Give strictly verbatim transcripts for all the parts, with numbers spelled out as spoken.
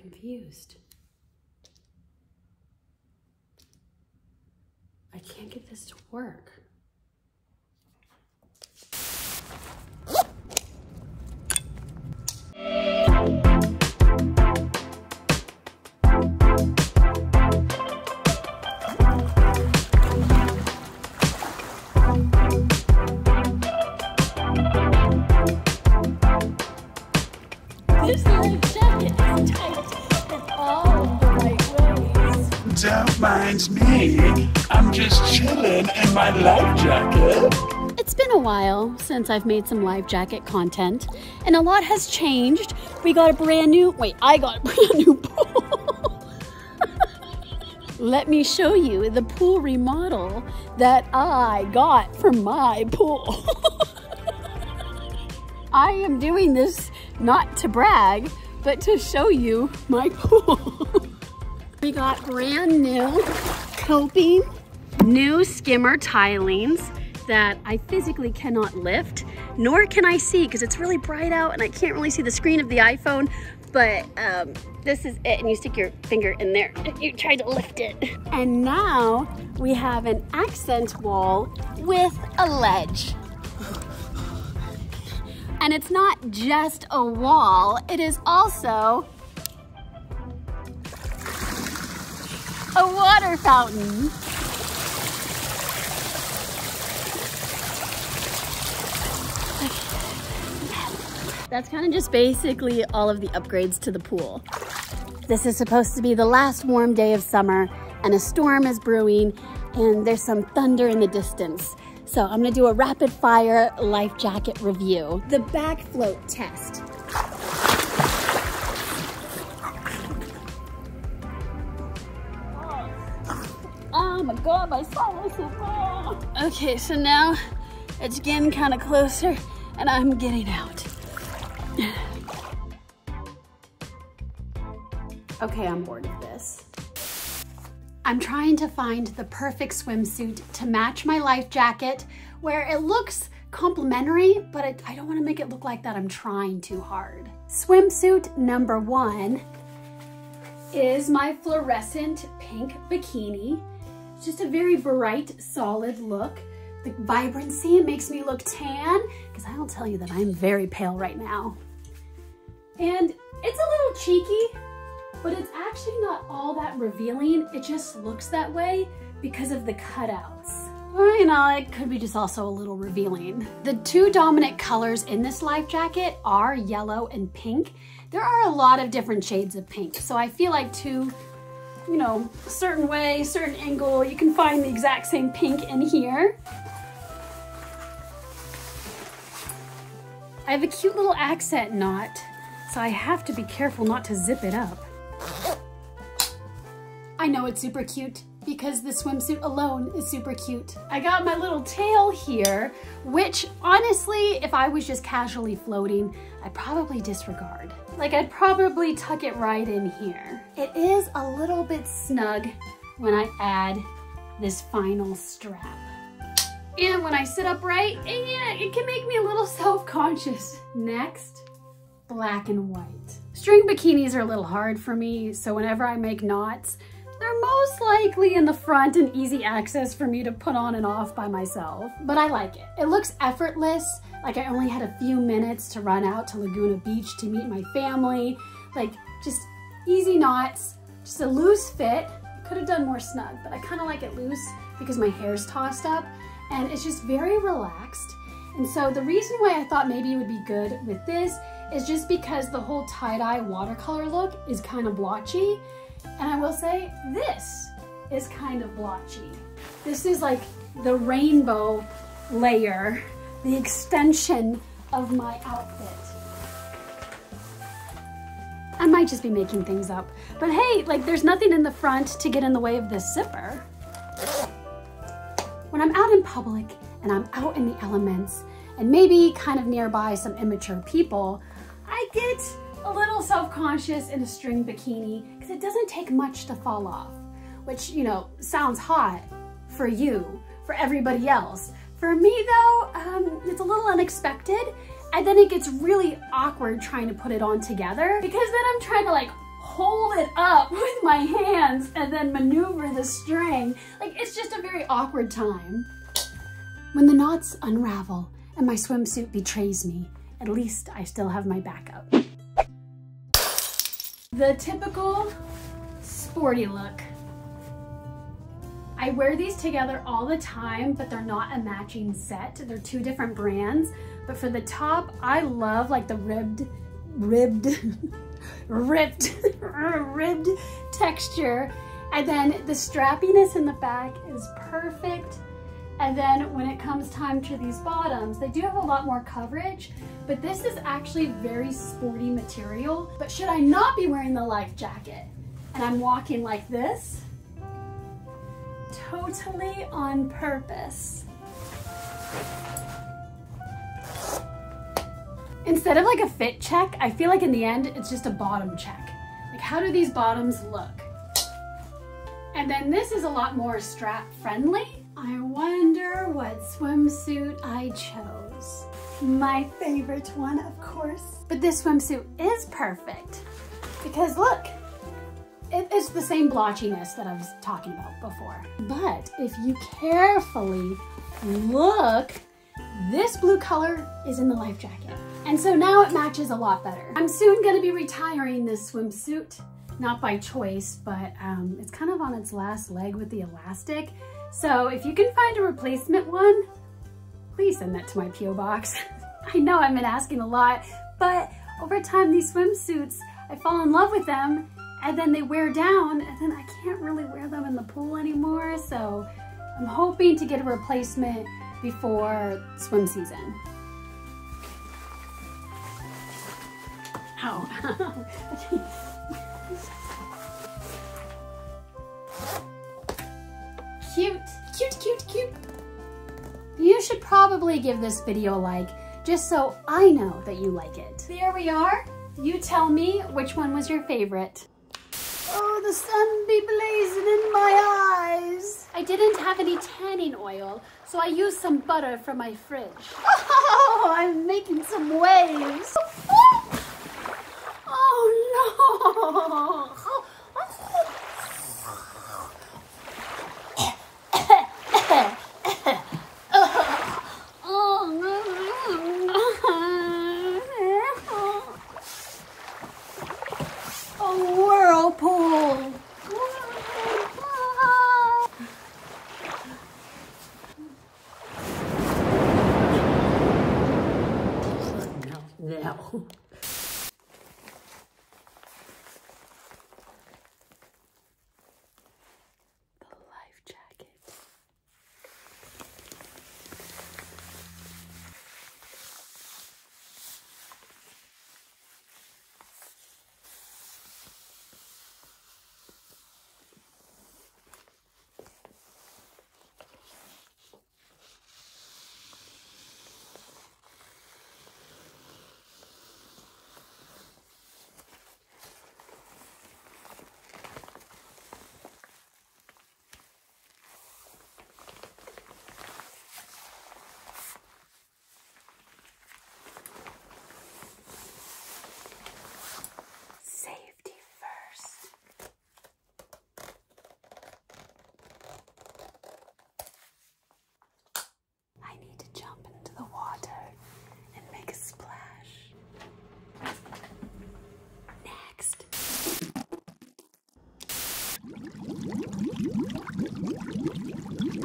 confused. I can't get this to work. This life jacket is tight in all the right ways. Don't mind me. I'm just chilling in my life jacket. It's been a while since I've made some life jacket content, and a lot has changed. We got a brand new, wait, I got a brand new pool. Let me show you the pool remodel that I got for my pool. I am doing this not to brag, but to show you my pool. We got brand new coping, new skimmer tilings that I physically cannot lift, nor can I see because it's really bright out and I can't really see the screen of the iPhone, but um, this is it, and you stick your finger in there. You try to lift it. And now we have an accent wall with a ledge. And it's not just a wall, it is also a water fountain. That's kind of just basically all of the upgrades to the pool. This is supposed to be the last warm day of summer, and a storm is brewing, and there's some thunder in the distance. So I'm gonna do a rapid fire life jacket review. The back float test. Oh my God, my sinus is wrong. Okay, so now it's getting kind of closer and I'm getting out. Okay, I'm bored of this. I'm trying to find the perfect swimsuit to match my life jacket where it looks complimentary, but it, I don't want to make it look like that I'm trying too hard. Swimsuit number one is my fluorescent pink bikini. It's just a very bright, solid look. The vibrancy makes me look tan, because I'll tell you that I'm very pale right now. And it's a little cheeky, but it's actually not all that revealing. It just looks that way because of the cutouts. Well, you know, it could be just also a little revealing. The two dominant colors in this life jacket are yellow and pink. There are a lot of different shades of pink. So I feel like two, you know, certain way, certain angle, you can find the exact same pink in here. I have a cute little accent knot, so I have to be careful not to zip it up. I know it's super cute because the swimsuit alone is super cute. I got my little tail here, which honestly, if I was just casually floating, I'd probably disregard. Like I'd probably tuck it right in here. It is a little bit snug when I add this final strap. And when I sit upright, yeah, it can make me a little self-conscious. Next, black and white. String bikinis are a little hard for me, so whenever I make knots, they're most likely in the front and easy access for me to put on and off by myself, but I like it. It looks effortless, like I only had a few minutes to run out to Laguna Beach to meet my family, like just easy knots, just a loose fit. Could have done more snug, but I kind of like it loose because my hair's tossed up and it's just very relaxed. And so the reason why I thought maybe it would be good with this is just because the whole tie-dye watercolor look is kind of blotchy. And I will say, this is kind of blotchy. This is like the rainbow layer, the extension of my outfit. I might just be making things up, but hey, like there's nothing in the front to get in the way of this zipper. When I'm out in public and I'm out in the elements and maybe kind of nearby some immature people, I get a little self-conscious in a string bikini because it doesn't take much to fall off, which, you know, sounds hot for you, for everybody else. For me though, um, it's a little unexpected, and then it gets really awkward trying to put it on together because then I'm trying to like hold it up with my hands and then maneuver the string. Like, it's just a very awkward time. When the knots unravel and my swimsuit betrays me, at least I still have my backup. The typical sporty look. I wear these together all the time, but they're not a matching set. They're two different brands. But for the top, I love like the ribbed, ribbed, ripped, ribbed texture. And then the strappiness in the back is perfect. And then when it comes time to these bottoms, they do have a lot more coverage, but this is actually very sporty material. But should I not be wearing the life jacket? And I'm walking like this, totally on purpose. Instead of like a fit check, I feel like in the end, it's just a bottom check. Like, how do these bottoms look? And then this is a lot more strap friendly. I wonder what swimsuit I chose. My favorite one, of course. But this swimsuit is perfect because look, it is the same blotchiness that I was talking about before. But if you carefully look, this blue color is in the life jacket. And so now it matches a lot better. I'm soon gonna be retiring this swimsuit, not by choice, but um, it's kind of on its last leg with the elastic. So if you can find a replacement one, please send that to my P O box. I know I've been asking a lot, but over time these swimsuits, I fall in love with them and then they wear down and then I can't really wear them in the pool anymore. So I'm hoping to get a replacement before swim season. Ow. Cute, cute, cute, cute. You should probably give this video a like, just so I know that you like it. There we are. You tell me which one was your favorite. Oh, the sun be blazing in my eyes. I didn't have any tanning oil, so I used some butter from my fridge. Oh, I'm making some waves. Oh, no. No. The life jacket.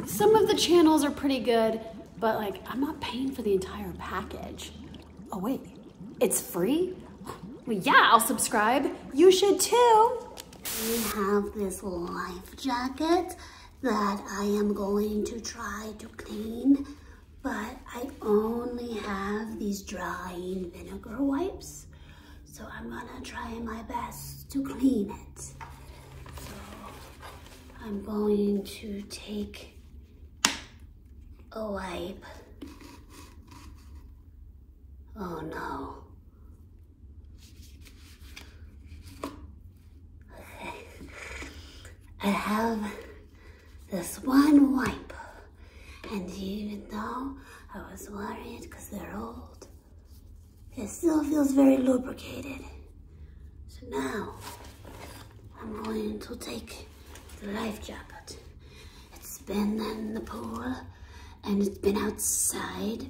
Some of the channels are pretty good, but like, I'm not paying for the entire package. Oh wait, it's free? Well, yeah, I'll subscribe. You should too. We have this life jacket that I am going to try to clean, but I only have these drying vinegar wipes. So I'm gonna try my best to clean it. So I'm going to take a wipe. Oh no. Okay. I have this one wipe, and even though I was worried because they're old, it still feels very lubricated. So now I'm going to take the life jacket. It's been in the pool and it's been outside,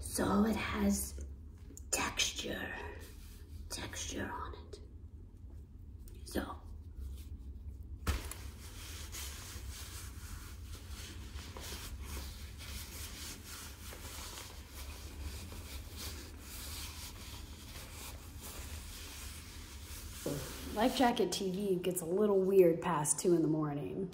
so it has texture, texture on it. So, LifeJacket T V gets a little weird past two in the morning.